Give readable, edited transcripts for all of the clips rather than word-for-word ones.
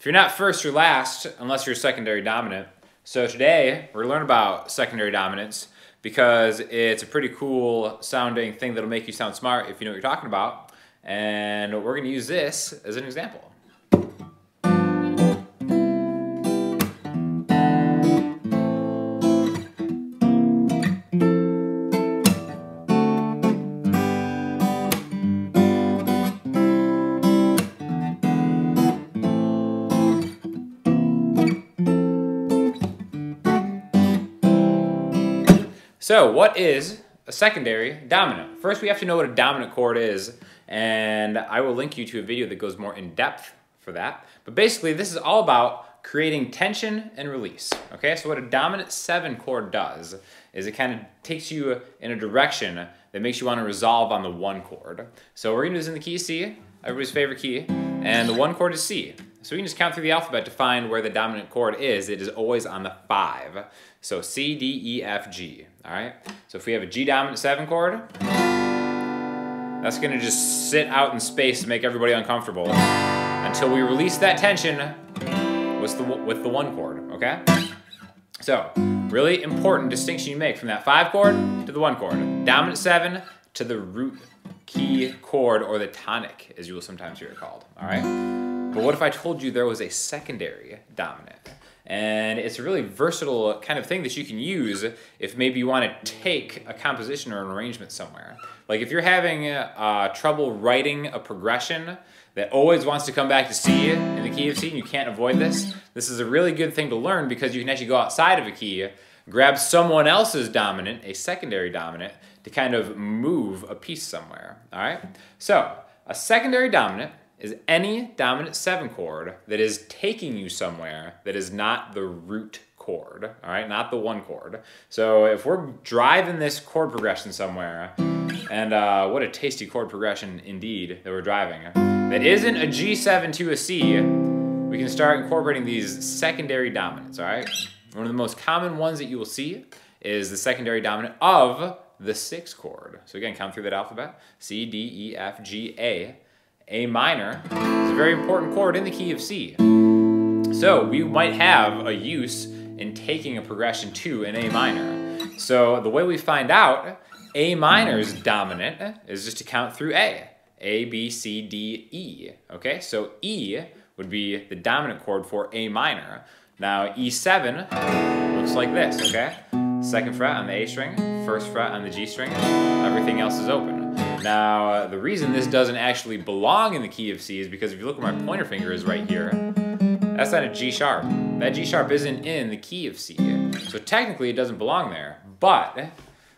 If you're not first, you're last, unless you're secondary dominant. So today, we're learning about secondary dominance because it's a pretty cool sounding thing that'll make you sound smart if you know what you're talking about. And we're gonna use this as an example. So what is a secondary dominant? First, we have to know what a dominant chord is, and I will link you to a video that goes more in depth for that. But basically, this is all about creating tension and release, okay? So what a dominant 7 chord does is it kind of takes you in a direction that makes you want to resolve on the 1 chord. So we're gonna do this in the key C, everybody's favorite key, and the 1 chord is C. So we can just count through the alphabet to find where the dominant chord is. It is always on the 5. So C, D, E, F, G, all right? So if we have a G dominant 7 chord, that's gonna just sit out in space to make everybody uncomfortable until we release that tension with the 1 chord, okay? So, really important distinction you make from that 5 chord to the 1 chord. Dominant 7 to the root key chord, or the tonic, as you will sometimes hear it called, all right? But what if I told you there was a secondary dominant? And it's a really versatile kind of thing that you can use if maybe you want to take a composition or an arrangement somewhere. Like if you're having trouble writing a progression that always wants to come back to C in the key of C and you can't avoid this, this is a really good thing to learn because you can actually go outside of a key, grab someone else's dominant, a secondary dominant, to kind of move a piece somewhere, all right? So a secondary dominant is any dominant 7 chord that is taking you somewhere that is not the root chord, all right? Not the 1 chord. So if we're driving this chord progression somewhere, and what a tasty chord progression indeed that we're driving, that isn't a G7 to a C, we can start incorporating these secondary dominants, all right? One of the most common ones that you will see is the secondary dominant of the 6 chord. So again, count through that alphabet. C, D, E, F, G, A. A minor is a very important chord in the key of C. So we might have a use in taking a progression to an A minor. So the way we find out A minor's dominant is just to count through A. A, B, C, D, E, okay? So E would be the dominant chord for A minor. Now E7 looks like this, okay? 2nd fret on the A string, 1st fret on the G string, everything else is open. Now, the reason this doesn't actually belong in the key of C is because if you look where my pointer finger is right here, that's not a G sharp. That G sharp isn't in the key of C. So technically it doesn't belong there, but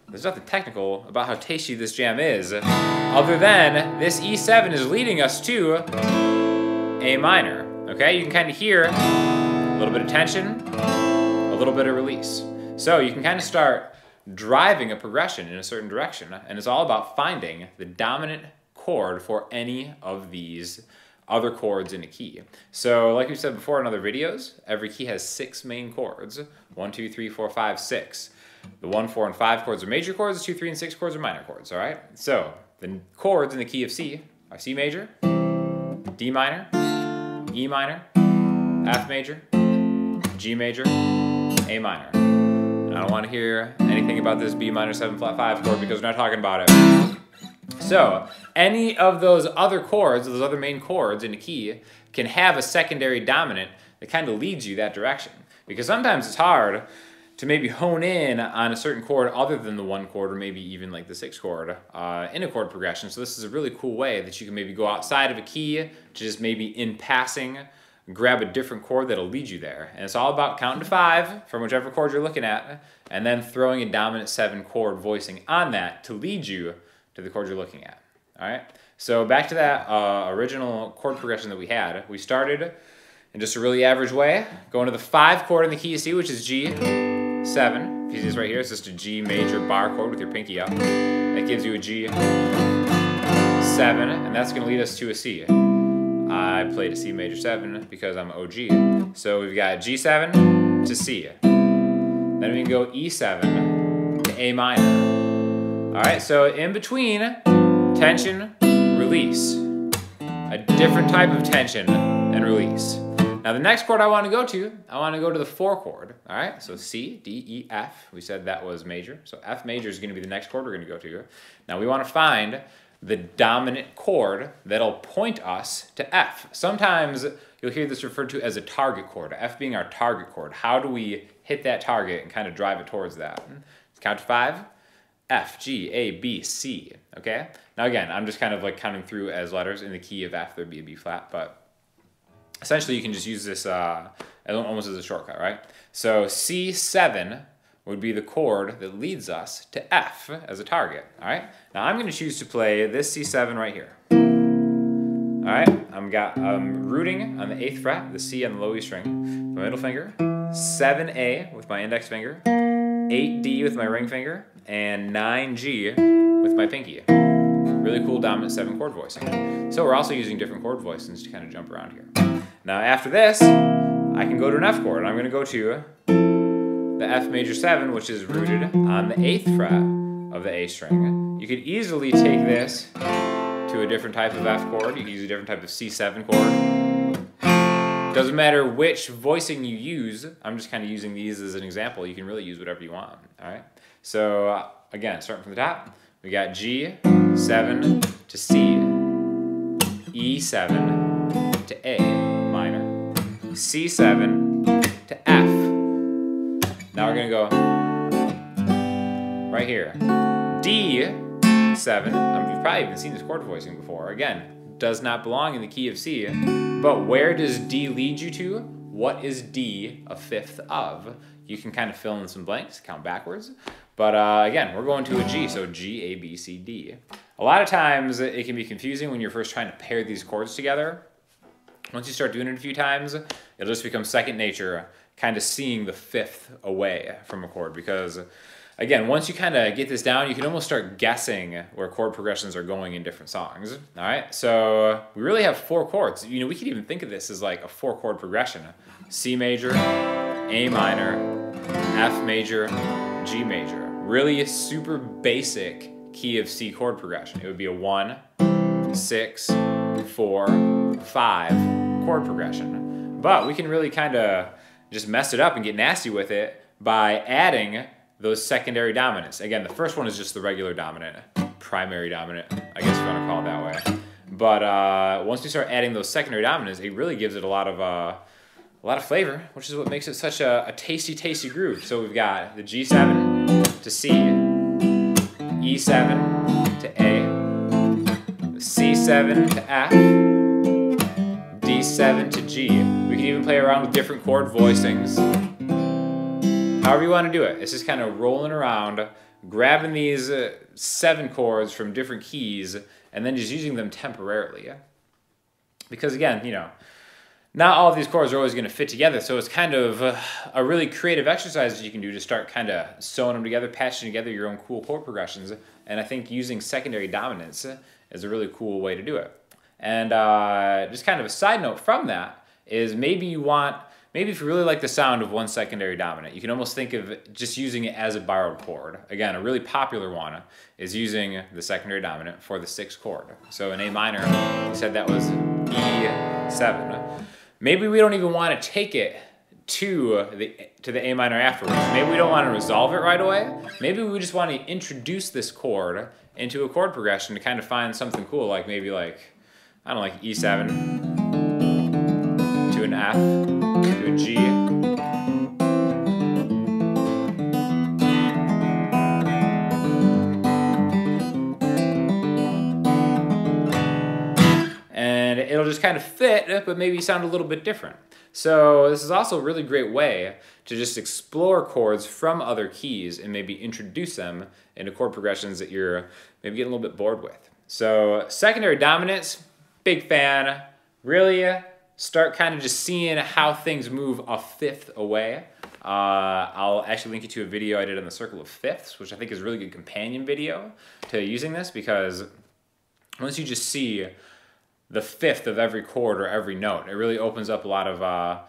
there's nothing technical about how tasty this jam is, other than this E7 is leading us to A minor, okay? You can kind of hear a little bit of tension, a little bit of release. So you can kind of start driving a progression in a certain direction, and it's all about finding the dominant chord for any of these other chords in a key. So like we said before in other videos, every key has 6 main chords, 1, 2, 3, 4, 5, 6. The 1, 4, and 5 chords are major chords, 2, 3, and 6 chords are minor chords, all right? So the chords in the key of C are C major, D minor, E minor, F major, G major, A minor. I don't want to hear anything about this B minor 7 flat 5 chord because we're not talking about it. So any of those other chords, those other main chords in a key, can have a secondary dominant that kind of leads you that direction. Because sometimes it's hard to maybe hone in on a certain chord other than the 1 chord or maybe even like the 6 chord in a chord progression. So this is a really cool way that you can maybe go outside of a key to just maybe in passing grab a different chord that'll lead you there. And it's all about counting to 5 from whichever chord you're looking at, and then throwing a dominant 7 chord voicing on that to lead you to the chord you're looking at, all right? So back to that original chord progression that we had. We started in just a really average way, going to the 5 chord in the key of C, which is G7. If you see this right here, it's just a G major bar chord with your pinky up. That gives you a G7, and that's gonna lead us to a C. I played a C major 7 because I'm OG. So we've got G7 to C. Then we can go E7 to A minor. All right, so in between, tension, release. A different type of tension and release. Now the next chord I want to go to the 4 chord, all right? So C, D, E, F, we said that was major. So F major is gonna be the next chord we're gonna go to. Now we wanna find the dominant chord that'll point us to F. Sometimes you'll hear this referred to as a target chord, F being our target chord. How do we hit that target and kind of drive it towards that? Let's count to 5. F, G, A, B, C, okay? Now again, I'm just kind of like counting through as letters in the key of F, there'd be a B flat, but essentially you can just use this almost as a shortcut, right? So C7 would be the chord that leads us to F as a target, all right? Now I'm gonna choose to play this C7 right here. All right, I'm rooting on the 8th fret, the C on the low E string, my middle finger, 7A with my index finger, 8D with my ring finger, and 9G with my pinky. Really cool dominant 7 chord voicing. So we're also using different chord voicings to kind of jump around here. Now after this, I can go to an F chord, and I'm gonna go to the F major 7, which is rooted on the 8th fret of the A string. You could easily take this to a different type of F chord, you could use a different type of C7 chord. Doesn't matter which voicing you use, I'm just kind of using these as an example, you can really use whatever you want, all right? So again, starting from the top, we got G7 to C, E7 to A minor, C7 to F. Now we're gonna go right here. D7, you've probably even seen this chord voicing before. Again, does not belong in the key of C, but where does D lead you to? What is D a 5th of? You can kind of fill in some blanks, count backwards. But again, we're going to a G, so G, A, B, C, D. A lot of times it can be confusing when you're first trying to pair these chords together. Once you start doing it a few times, it'll just become second nature, kind of seeing the 5th away from a chord, because again, once you kind of get this down, you can almost start guessing where chord progressions are going in different songs, all right? So we really have 4 chords. You know, we could even think of this as like a 4 chord progression. C major, A minor, F major, G major. Really a super basic key of C chord progression. It would be a 1, 6, 4, 5 chord progression. But we can really kind of just mess it up and get nasty with it by adding those secondary dominants. Again, the first one is just the regular dominant, primary dominant, I guess you wanna call it that way. But once we start adding those secondary dominants, it really gives it a lot of flavor, which is what makes it such a tasty, tasty groove. So we've got the G7 to C, E7 to A, C7 to F, D7 to G. We can even play around with different chord voicings. However you want to do it. It's just kind of rolling around, grabbing these 7 chords from different keys, and then just using them temporarily. Because again, you know, not all of these chords are always going to fit together, so it's kind of a really creative exercise that you can do to start kind of sewing them together, patching together your own cool chord progressions, and I think using secondary dominance is a really cool way to do it. And just kind of a side note from that is maybe if you really like the sound of one secondary dominant, you can almost think of just using it as a borrowed chord. Again, a really popular one is using the secondary dominant for the 6th chord. So in A minor, we said that was E7. Maybe we don't even want to take it to the A minor afterwards. Maybe we don't want to resolve it right away. Maybe we just want to introduce this chord into a chord progression to kind of find something cool, like maybe like, I don't know, like E7 to an F, to a G, and it'll just kind of fit, but maybe sound a little bit different. So this is also a really great way to just explore chords from other keys and maybe introduce them into chord progressions that you're maybe getting a little bit bored with. So secondary dominance, big fan, really. Start kind of just seeing how things move a 5th away. I'll actually link you to a video I did on the Circle of 5ths, which I think is a really good companion video to using this, because once you just see the 5th of every chord or every note, it really opens up a lot of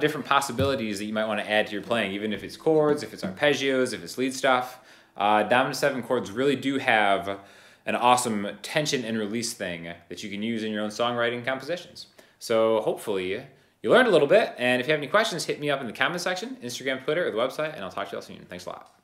different possibilities that you might want to add to your playing, even if it's chords, if it's arpeggios, if it's lead stuff. Dominant 7 chords really do have an awesome tension and release thing that you can use in your own songwriting compositions. So hopefully You learned a little bit, and if you have any questions, hit me up in the comment section, Instagram, Twitter, or the website, and I'll talk to you all soon. Thanks a lot.